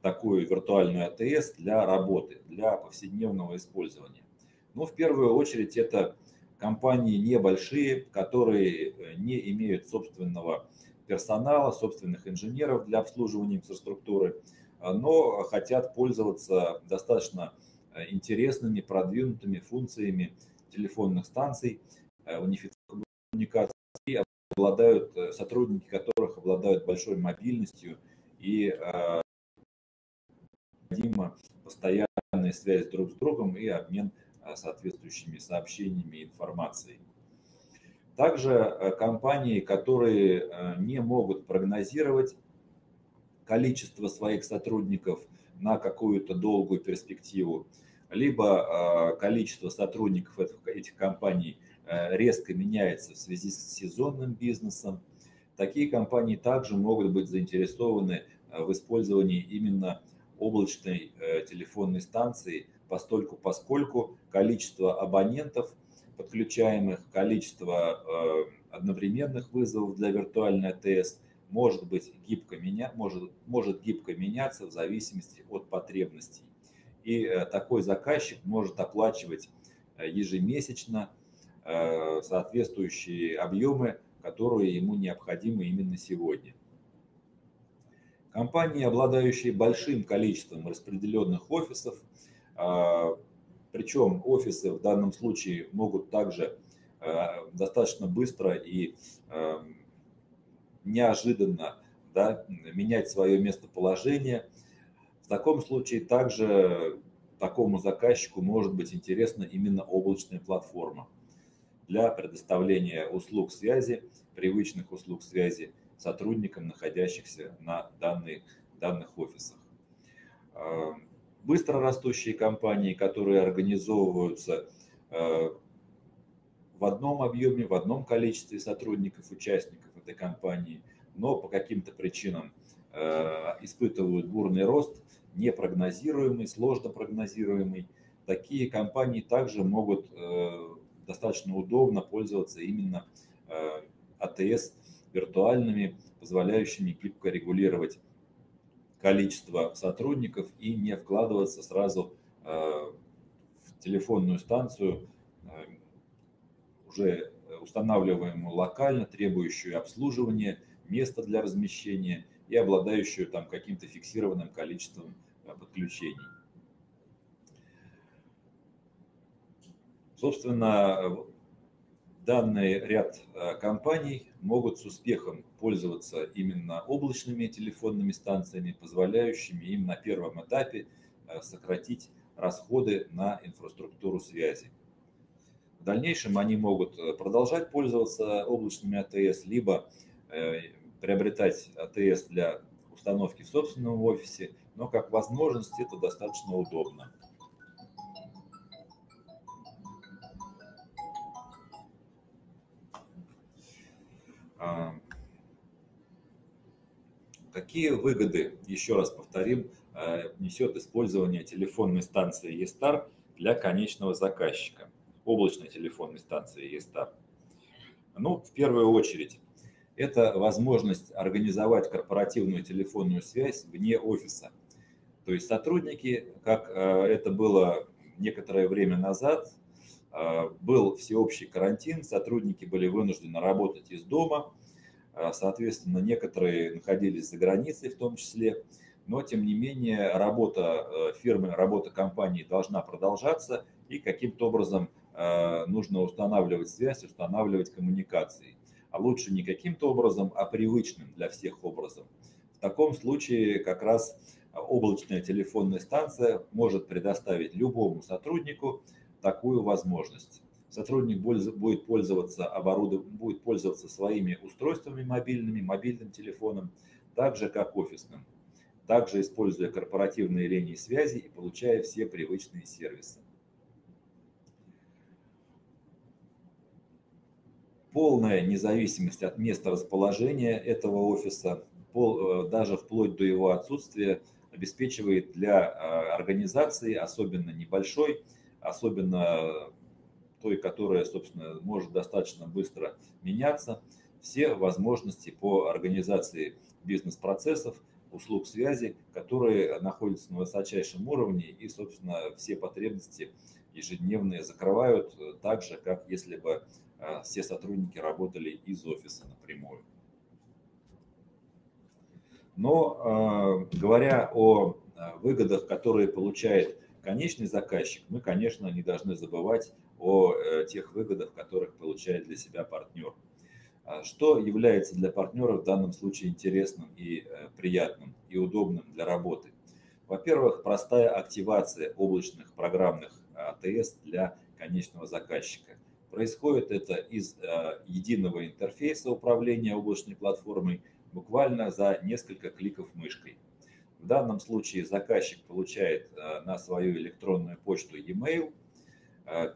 такую виртуальную АТС для работы, для повседневного использования? Ну, в первую очередь, это компании небольшие, которые не имеют собственного персонала, собственных инженеров для обслуживания инфраструктуры, но хотят пользоваться достаточно интересными, продвинутыми функциями телефонных станций, унифицированных коммуникаций, и обладают, сотрудники которых обладают большой мобильностью и необходима постоянная связь друг с другом и обмен соответствующими сообщениями и информацией. Также компании, которые не могут прогнозировать количество своих сотрудников на какую-то долгую перспективу, либо количество сотрудников этих компаний резко меняется в связи с сезонным бизнесом, такие компании также могут быть заинтересованы в использовании именно облачной телефонной станции, постольку, поскольку количество абонентов, подключаемых, количество э, одновременных вызовов для виртуальной АТС может быть гибко меня, может, может гибко меняться в зависимости от потребностей. И э, такой заказчик может оплачивать э, ежемесячно э, соответствующие объемы, которые ему необходимы именно сегодня. Компании, обладающие большим количеством распределенных офисов, причем офисы в данном случае могут также достаточно быстро и неожиданно, да, менять свое местоположение. В таком случае также такому заказчику может быть интересна именно облачная платформа для предоставления услуг связи, привычных услуг связи сотрудникам, находящихся на данных, данных офисах. Быстро растущие компании, которые организовываются в одном объеме, в одном количестве сотрудников, участников этой компании, но по каким-то причинам испытывают бурный рост, непрогнозируемый, сложно прогнозируемый. Такие компании также могут достаточно удобно пользоваться именно АТС виртуальными, позволяющими гибко регулировать количество сотрудников и не вкладываться сразу в телефонную станцию, уже устанавливаемую локально, требующую обслуживания, места для размещения и обладающую там каким-то фиксированным количеством подключений. Собственно, данный ряд компаний могут с успехом пользоваться именно облачными телефонными станциями, позволяющими им на первом этапе сократить расходы на инфраструктуру связи. В дальнейшем они могут продолжать пользоваться облачными АТС, либо приобретать АТС для установки в собственном офисе, но как возможность это достаточно удобно. Какие выгоды, еще раз повторим, несет использование телефонной станции Yeastar для конечного заказчика, облачной телефонной станции Yeastar? Ну, в первую очередь, это возможность организовать корпоративную телефонную связь вне офиса. То есть сотрудники, как это было некоторое время назад, был всеобщий карантин, сотрудники были вынуждены работать из дома, соответственно, некоторые находились за границей в том числе, но тем не менее работа фирмы, работа компании должна продолжаться, и каким-то образом нужно устанавливать связь, устанавливать коммуникации. А лучше не каким-то образом, а привычным для всех образом. В таком случае как раз облачная телефонная станция может предоставить любому сотруднику такую возможность. Сотрудник будет пользоваться оборудованием, будет пользоваться своими устройствами мобильными, мобильным телефоном, так же как офисным, также используя корпоративные линии связи и получая все привычные сервисы. Полная независимость от места расположения этого офиса, даже вплоть до его отсутствия, обеспечивает для организации, особенно небольшой, особенно той, которая, собственно, может достаточно быстро меняться, все возможности по организации бизнес-процессов, услуг связи, которые находятся на высочайшем уровне и, собственно, все потребности ежедневные закрывают, так же, как если бы все сотрудники работали из офиса напрямую. Но говоря о выгодах, которые получает конечный заказчик, мы, конечно, не должны забывать о тех выгодах, которых получает для себя партнер. Что является для партнера в данном случае интересным и приятным, и удобным для работы? Во-первых, простая активация облачных программных АТС для конечного заказчика. Происходит это из единого интерфейса управления облачной платформой буквально за несколько кликов мышкой. В данном случае заказчик получает на свою электронную почту e-mail.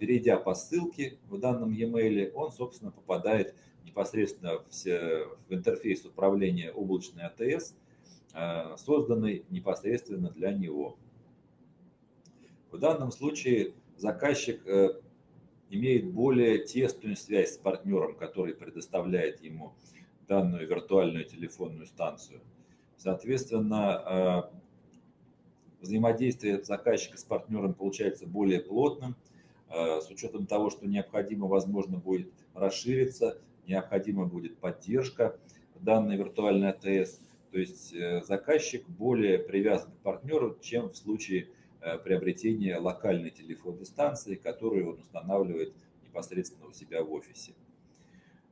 Перейдя по ссылке в данном e-mail, он, собственно, попадает непосредственно в интерфейс управления облачной АТС, созданный непосредственно для него. В данном случае заказчик имеет более тесную связь с партнером, который предоставляет ему данную виртуальную телефонную станцию. Соответственно, взаимодействие заказчика с партнером получается более плотным, с учетом того, что необходимо, возможно, будет расшириться, необходима будет поддержка данной виртуальной АТС. То есть заказчик более привязан к партнеру, чем в случае приобретения локальной телефонной станции, которую он устанавливает непосредственно у себя в офисе.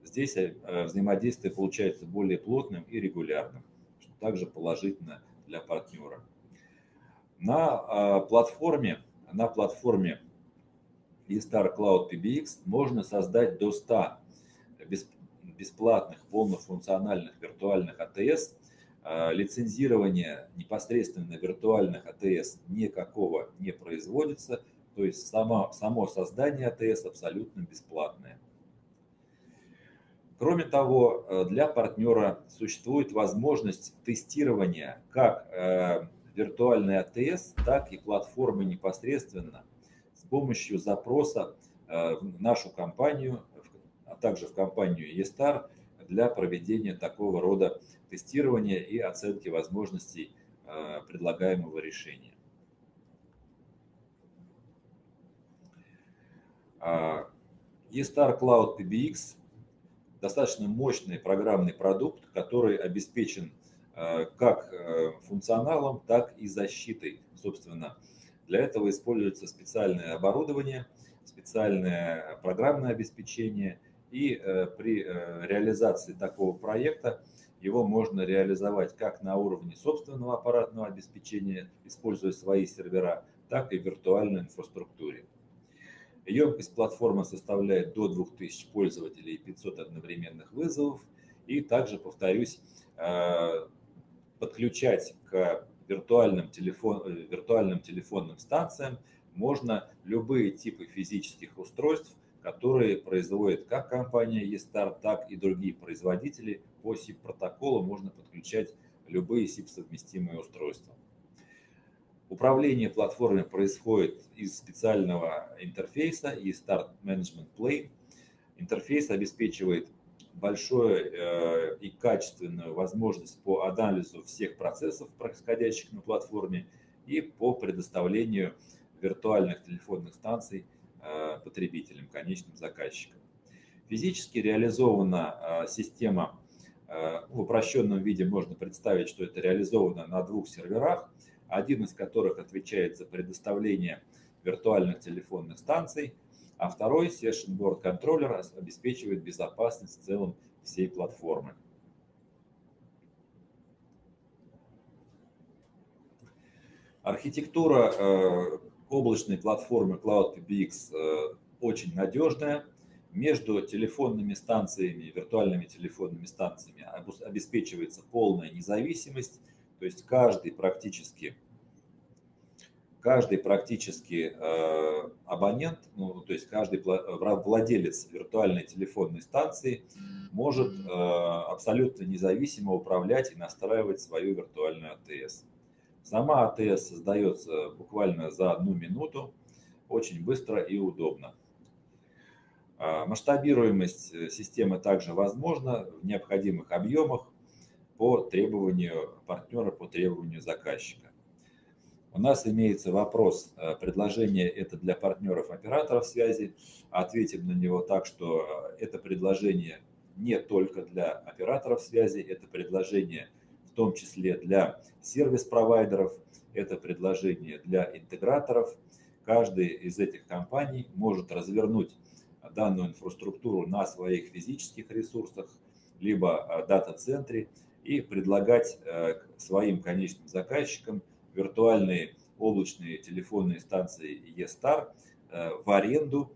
Здесь взаимодействие получается более плотным и регулярным, что также положительно для партнера. На платформе, на платформе Yeastar Cloud пи би экс можно создать до ста бесплатных полнофункциональных виртуальных АТС. Лицензирование непосредственно виртуальных АТС никакого не производится, то есть само, само создание АТС абсолютно бесплатное. Кроме того, для партнера существует возможность тестирования как виртуальной АТС, так и платформы непосредственно с помощью запроса в нашу компанию, а также в компанию Yeastar, для проведения такого рода тестирования и оценки возможностей предлагаемого решения. Yeastar Cloud пи би экс – достаточно мощный программный продукт, который обеспечен как функционалом, так и защитой. Собственно, для этого используется специальное оборудование, специальное программное обеспечение. И при реализации такого проекта его можно реализовать как на уровне собственного аппаратного обеспечения, используя свои сервера, так и в виртуальной инфраструктуре. Емкость платформы составляет до двух тысяч пользователей и пятисот одновременных вызовов. И также, повторюсь, подключать к виртуальным, телефон, виртуальным телефонным станциям можно любые типы физических устройств, которые производит как компания Yeastar, так и другие производители. По сип-протоколу можно подключать любые сип-совместимые устройства. Управление платформой происходит из специального интерфейса Yeastar Management Plane. Интерфейс обеспечивает большую и качественную возможность по анализу всех процессов, происходящих на платформе, и по предоставлению виртуальных телефонных станций потребителям, конечным заказчикам. Физически реализована система в упрощенном виде, можно представить, что это реализовано на двух серверах, один из которых отвечает за предоставление виртуальных телефонных станций, а второй Session Board Controller обеспечивает безопасность в целом всей платформы. Архитектура облачной платформы Cloud пи би икс очень надежная. Между телефонными станциями, виртуальными телефонными станциями обеспечивается полная независимость, то есть каждый практически, каждый практически абонент, ну, то есть каждый владелец виртуальной телефонной станции может абсолютно независимо управлять и настраивать свою виртуальную АТС. Сама АТС создается буквально за одну минуту, очень быстро и удобно. Масштабируемость системы также возможна в необходимых объемах по требованию партнера, по требованию заказчика. У нас имеется вопрос, предложение это для партнеров-операторов связи. Ответим на него так, что это предложение не только для операторов связи, это предложение в том числе для сервис-провайдеров, это предложение для интеграторов. Каждая из этих компаний может развернуть данную инфраструктуру на своих физических ресурсах, либо дата-центре, и предлагать своим конечным заказчикам виртуальные облачные телефонные станции Yeastar в аренду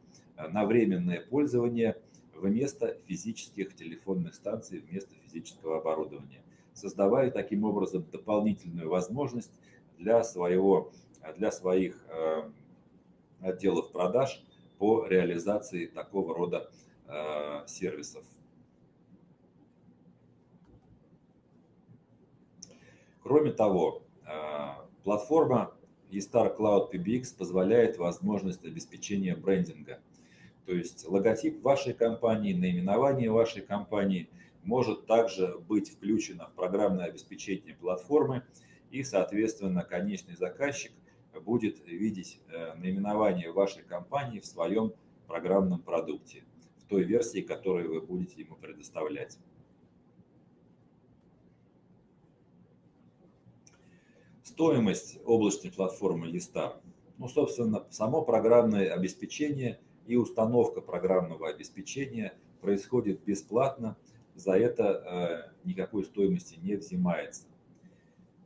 на временное пользование вместо физических телефонных станций, вместо физического оборудования, создавая таким образом дополнительную возможность для, своего, для своих отделов продаж по реализации такого рода э, сервисов. Кроме того, э, платформа Yeastar Cloud пи би икс позволяет возможность обеспечения брендинга. То есть логотип вашей компании, наименование вашей компании может также быть включено в программное обеспечение платформы, и, соответственно, конечный заказчик будет видеть наименование вашей компании в своем программном продукте, в той версии, которую вы будете ему предоставлять. Стоимость облачной платформы Yeastar. Ну, собственно, само программное обеспечение и установка программного обеспечения происходит бесплатно, за это никакой стоимости не взимается.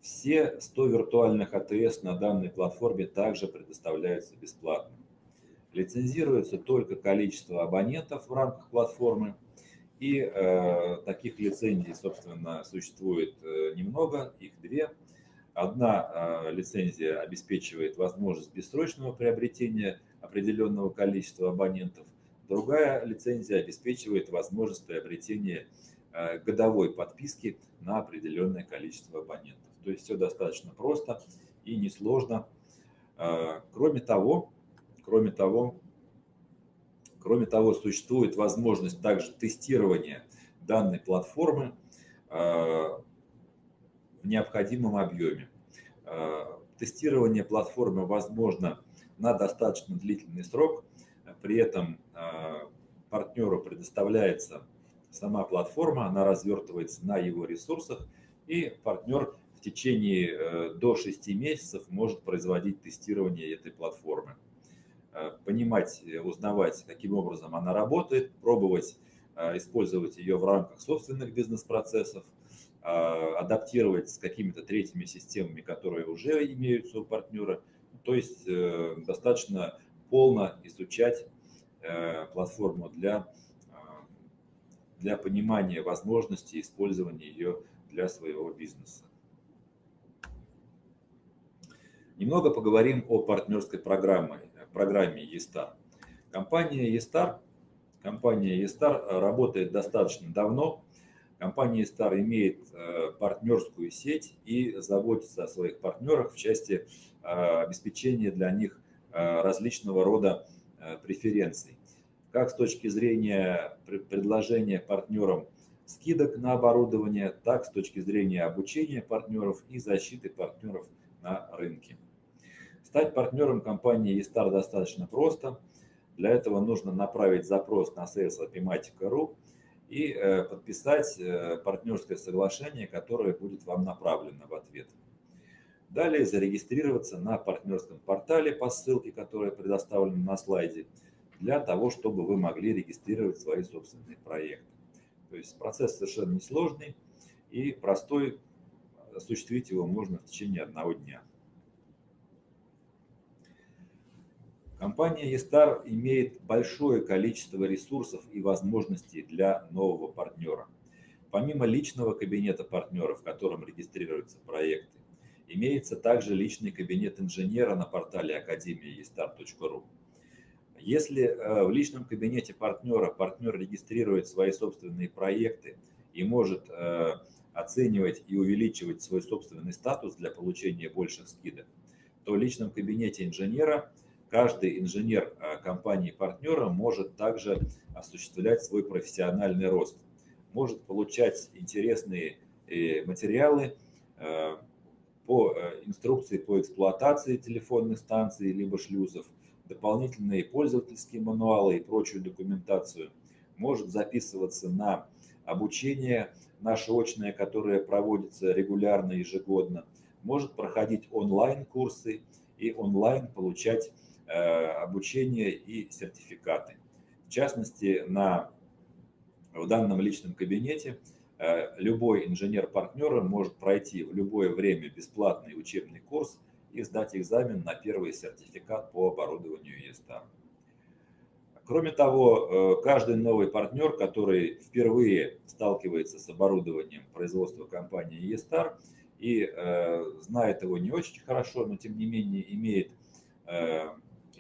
Все сто виртуальных АТС на данной платформе также предоставляются бесплатно. Лицензируется только количество абонентов в рамках платформы, и э, таких лицензий, собственно, существует э, немного, их две. Одна э, лицензия обеспечивает возможность бессрочного приобретения определенного количества абонентов, другая лицензия обеспечивает возможность приобретения э, годовой подписки на определенное количество абонентов. То есть все достаточно просто и несложно. Кроме того, кроме того, кроме того, существует возможность также тестирования данной платформы в необходимом объеме. Тестирование платформы возможно на достаточно длительный срок, при этом партнеру предоставляется сама платформа, она развертывается на его ресурсах, и партнер в течение до шести месяцев может производить тестирование этой платформы, понимать, узнавать, каким образом она работает, пробовать использовать ее в рамках собственных бизнес-процессов, адаптировать с какими-то третьими системами, которые уже имеются у партнера. То есть достаточно полно изучать платформу для, для понимания возможностей использования ее для своего бизнеса. Немного поговорим о партнерской программе, программе Yeastar. Компания Yeastar, компания Yeastar работает достаточно давно. Компания Yeastar имеет партнерскую сеть и заботится о своих партнерах в части обеспечения для них различного рода преференций. Как с точки зрения предложения партнерам скидок на оборудование, так с точки зрения обучения партнеров и защиты партнеров на рынке. Стать партнером компании Yeastar достаточно просто. Для этого нужно направить запрос на сервис ай пи матика точка ру и подписать партнерское соглашение, которое будет вам направлено в ответ. Далее зарегистрироваться на партнерском портале по ссылке, которая предоставлена на слайде, для того, чтобы вы могли регистрировать свои собственные проекты. То есть процесс совершенно несложный и простой, осуществить его можно в течение одного дня. Компания Yeastar имеет большое количество ресурсов и возможностей для нового партнера. Помимо личного кабинета партнера, в котором регистрируются проекты, имеется также личный кабинет инженера на портале академия точка yeastar точка ру. Если в личном кабинете партнера партнер регистрирует свои собственные проекты и может оценивать и увеличивать свой собственный статус для получения больших скидок, то в личном кабинете инженера каждый инженер компании-партнера может также осуществлять свой профессиональный рост, может получать интересные материалы по инструкции по эксплуатации телефонных станций либо шлюзов, дополнительные пользовательские мануалы и прочую документацию, может записываться на обучение наше очное, которое проводится регулярно, ежегодно, может проходить онлайн-курсы и онлайн получать обучение и сертификаты. В частности, на, в данном личном кабинете любой инженер партнера может пройти в любое время бесплатный учебный курс и сдать экзамен на первый сертификат по оборудованию Yeastar. Кроме того, каждый новый партнер, который впервые сталкивается с оборудованием производства компании Yeastar и знает его не очень хорошо, но тем не менее имеет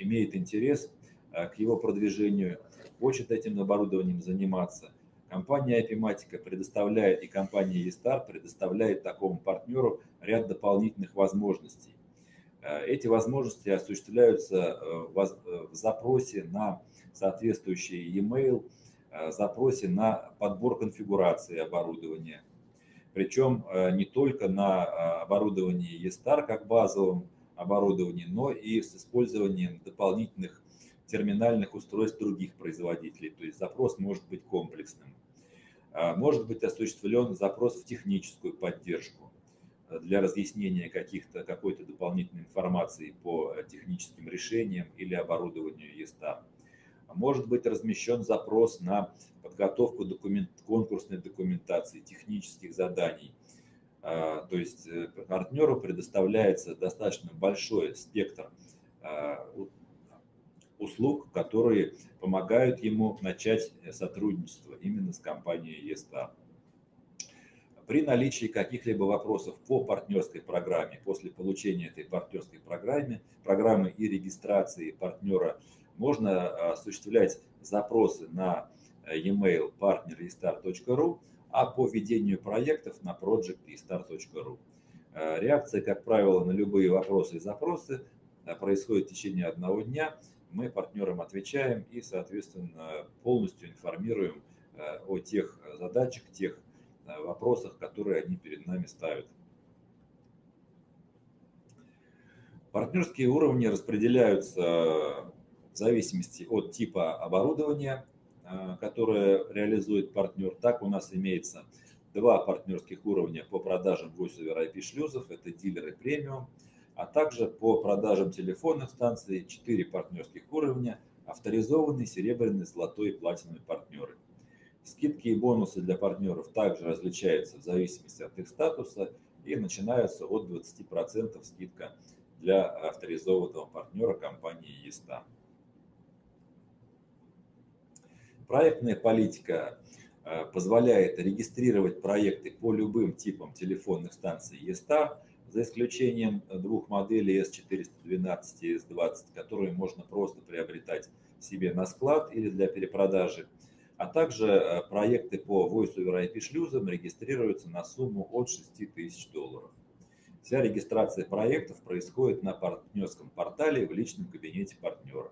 имеет интерес к его продвижению, хочет этим оборудованием заниматься. Компания IPmatika предоставляет и компания Yeastar предоставляет такому партнеру ряд дополнительных возможностей. Эти возможности осуществляются в запросе на соответствующий e-mail, запросе на подбор конфигурации оборудования. Причем не только на оборудовании Yeastar как базовом, оборудовании, но и с использованием дополнительных терминальных устройств других производителей. То есть запрос может быть комплексным. Может быть осуществлен запрос в техническую поддержку для разъяснения каких-то, какой-то дополнительной информации по техническим решениям или оборудованию Yeastar. Может быть размещен запрос на подготовку документ, конкурсной документации, технических заданий. То есть партнеру предоставляется достаточно большой спектр услуг, которые помогают ему начать сотрудничество именно с компанией Yeastar. При наличии каких-либо вопросов по партнерской программе, после получения этой партнерской программы, программы и регистрации партнера, можно осуществлять запросы на e-mail partner точка yeastar точка ру, а по ведению проектов на project точка yeastar точка ру. Реакция, как правило, на любые вопросы и запросы происходит в течение одного дня. Мы партнерам отвечаем и, соответственно, полностью информируем о тех задачах, тех вопросах, которые они перед нами ставят. Партнерские уровни распределяются в зависимости от типа оборудования, которое реализует партнер. Так у нас имеется два партнерских уровня по продажам voice over ай пи шлюзов, это дилеры премиум, а также по продажам телефонных станций четыре партнерских уровня, авторизованные, серебряные, золотой и платиновые партнеры. Скидки и бонусы для партнеров также различаются в зависимости от их статуса и начинаются от двадцати процентов скидка для авторизованного партнера компании Yeastar. Проектная политика позволяет регистрировать проекты по любым типам телефонных станций Yeastar, за исключением двух моделей эс четыреста двенадцать и эс двадцать, которые можно просто приобретать себе на склад или для перепродажи, а также проекты по voice over ай пи шлюзам регистрируются на сумму от шести тысяч долларов. Вся регистрация проектов происходит на партнерском портале в личном кабинете партнера.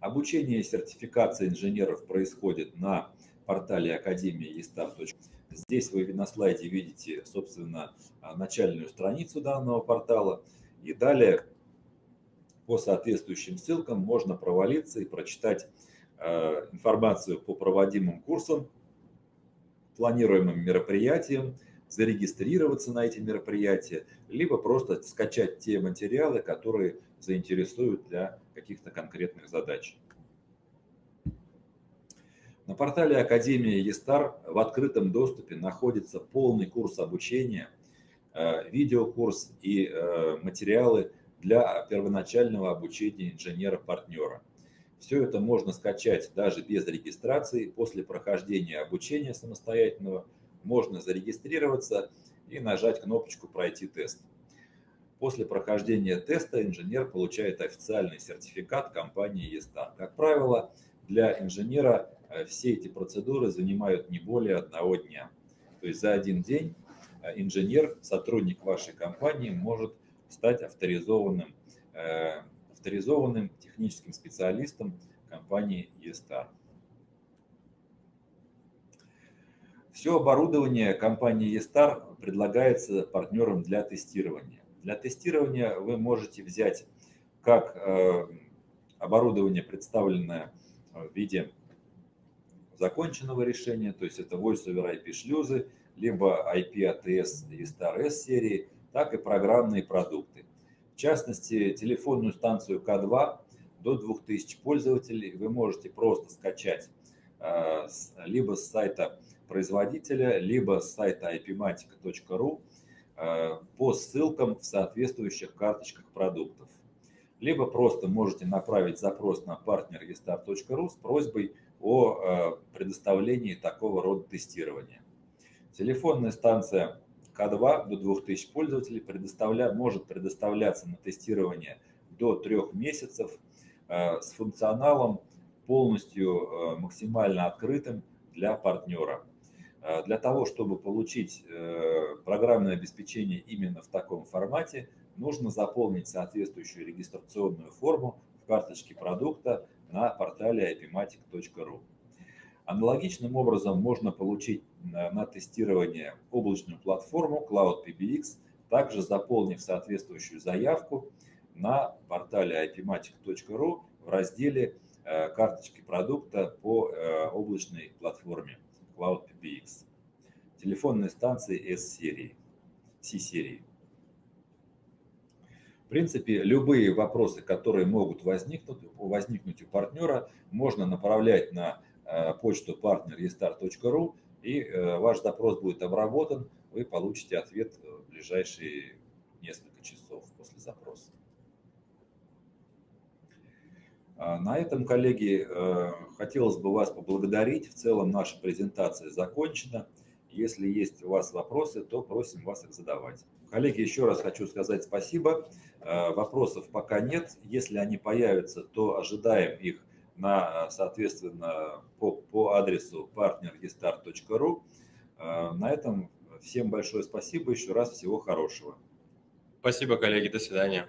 Обучение и сертификация инженеров происходит на портале академия точка yeastar точка ру. Здесь вы на слайде видите, собственно, начальную страницу данного портала. И далее по соответствующим ссылкам можно провалиться и прочитать информацию по проводимым курсам, планируемым мероприятиям, зарегистрироваться на эти мероприятия, либо просто скачать те материалы, которые заинтересуют для каких-то конкретных задач. На портале Академии Yeastar в открытом доступе находится полный курс обучения, видеокурс и материалы для первоначального обучения инженера-партнера. Все это можно скачать даже без регистрации. После прохождения обучения самостоятельного можно зарегистрироваться и нажать кнопочку «Пройти тест». После прохождения теста инженер получает официальный сертификат компании Yeastar. Как правило, для инженера все эти процедуры занимают не более одного дня. То есть за один день инженер, сотрудник вашей компании, может стать авторизованным, э, авторизованным техническим специалистом компании Yeastar. Все оборудование компании Yeastar предлагается партнерам для тестирования. Для тестирования вы можете взять как э, оборудование, представленное в виде законченного решения, то есть это voice over ай пи шлюзы, либо ай пи эй ти эс Yeastar S серии, так и программные продукты. В частности, телефонную станцию ка два до двух тысяч пользователей вы можете просто скачать э, с, либо с сайта производителя, либо с сайта ай пи матика точка ру э, по ссылкам в соответствующих карточках продуктов. Либо просто можете направить запрос на партнер yeastar точка ру с просьбой о э, предоставлении такого рода тестирования. Телефонная станция ка два до двух тысяч пользователей предоставля... может предоставляться на тестирование до трех месяцев э, с функционалом полностью э, максимально открытым для партнера. Э, для того, чтобы получить э, программное обеспечение именно в таком формате, нужно заполнить соответствующую регистрационную форму в карточке продукта на портале ай пи матика точка ру. Аналогичным образом можно получить на тестирование облачную платформу Cloud пи би икс, также заполнив соответствующую заявку на портале ай пи матика точка ру в разделе «Карточки продукта по облачной платформе Cloud пи би икс». Телефонные станции эс серии, си серии. В принципе, любые вопросы, которые могут возникнуть, возникнуть у партнера, можно направлять на почту партнер yeastar точка ру, и ваш запрос будет обработан, вы получите ответ в ближайшие несколько часов после запроса. На этом, коллеги, хотелось бы вас поблагодарить. В целом наша презентация закончена. Если есть у вас вопросы, то просим вас их задавать. Коллеги, еще раз хочу сказать спасибо. Вопросов пока нет. Если они появятся, то ожидаем их на, соответственно, по, по адресу партнер yeastar точка ру. На этом всем большое спасибо. Еще раз всего хорошего. Спасибо, коллеги. До свидания.